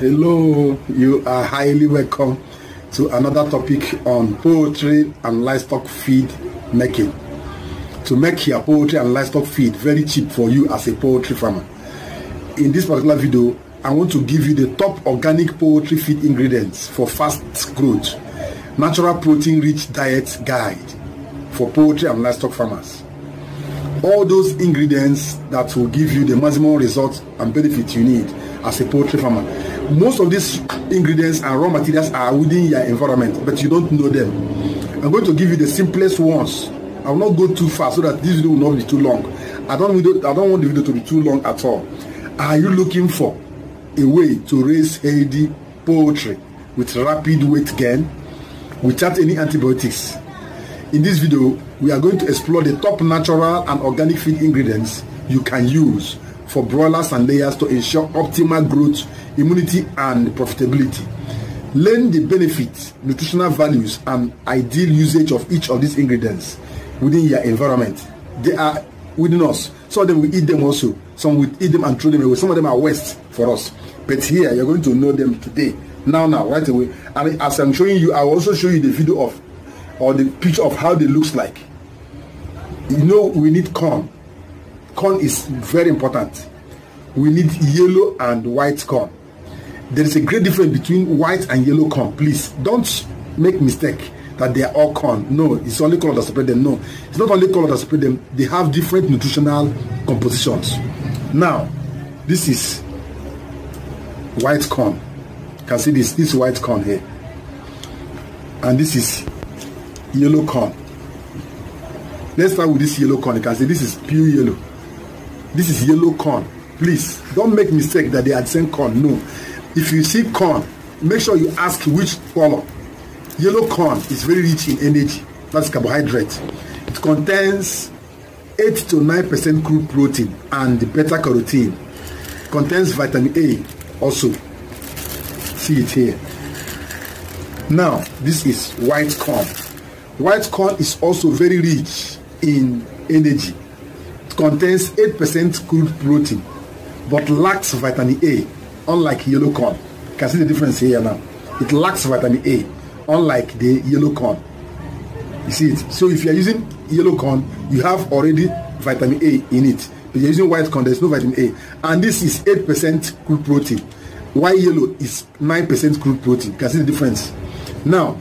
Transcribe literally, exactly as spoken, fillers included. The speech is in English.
Hello, you are highly welcome to another topic on poultry and livestock feed making. To make your poultry and livestock feed very cheap for you as a poultry farmer. In this particular video, I want to give you the top organic poultry feed ingredients for fast growth, natural protein rich diet guide for poultry and livestock farmers. All those ingredients that will give you the maximum results and benefits you need as a poultry farmer. Most of these ingredients and raw materials are within your environment, but you don't know them. I'm going to give you the simplest ones. I will not go too fast so that this video will not be too long. I don't, I don't want the video to be too long at all. Are you looking for a way to raise healthy poultry with rapid weight gain without any antibiotics? In this video, we are going to explore the top natural and organic feed ingredients you can use for broilers and layers to ensure optimal growth, immunity, and profitability. Learn the benefits, nutritional values, and ideal usage of each of these ingredients within your environment. They are within us. Some of them we eat them also. Some we eat them and throw them away. Some of them are waste for us. But here, you're going to know them today, now, now, right away. And as I'm showing you, I will also show you the video of or the picture of how they looks like. You know, we need corn. Corn is very important. We need yellow and white corn. There is a great difference between white and yellow corn. Please don't make mistake that they are all corn. No, it's only color that separates them. No, it's not only color that separates them. They have different nutritional compositions. Now, this is white corn. You can see this. This is white corn here. And this is yellow corn. Let's start with this yellow corn. You can see this is pure yellow. This is yellow corn. Please don't make mistake that they are the same corn. No, if you see corn, make sure you ask which color. Yellow corn is very rich in energy. That's carbohydrate. It contains eight to nine percent crude protein and beta carotene. It contains vitamin A also. See it here. Now this is white corn. White corn is also very rich in energy. It contains eight percent crude protein, but lacks vitamin A, unlike yellow corn. You can see the difference here now. It lacks vitamin A, unlike the yellow corn. You see it? So if you are using yellow corn, you have already vitamin A in it. If you are using white corn, there is no vitamin A. And this is eight percent crude protein, while yellow is nine percent crude protein. You can see the difference. Now,